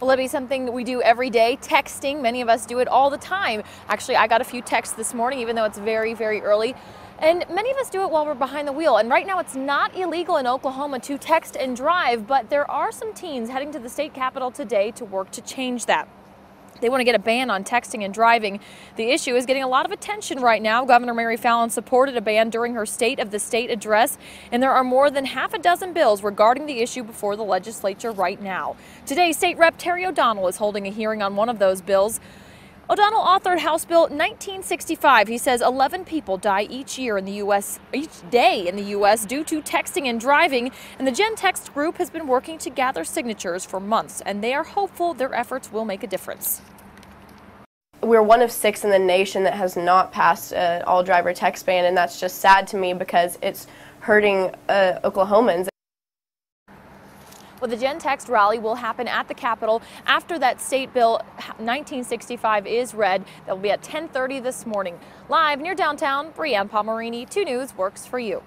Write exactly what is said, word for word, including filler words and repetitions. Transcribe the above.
Will it be something that we do every day? Texting, many of us do it all the time. Actually, I got a few texts this morning, even though it's very, very early. And many of us do it while we're behind the wheel. And right now it's not illegal in Oklahoma to text and drive, but there are some teens heading to the state capitol today to work to change that. They want to get a ban on texting and driving. The issue is getting a lot of attention right now. Governor Mary Fallin supported a ban during her State of the State address, and there are more than half a dozen bills regarding the issue before the legislature right now. Today, State Rep Terry O'Donnell is holding a hearing on one of those bills. O'Donnell authored House Bill nineteen sixty-five. He says eleven people die each year in the U S each day in the U S due to texting and driving. And the Gen-Text group has been working to gather signatures for months, and they are hopeful their efforts will make a difference. We're one of six in the nation that has not passed an all-driver text ban, and that's just sad to me because it's hurting uh, Oklahomans. Well, the Gen-Text rally will happen at the Capitol after that state bill nineteen sixty-five is read. That will be at ten thirty this morning. Live near downtown, Brianne Pomerini, two News works for you.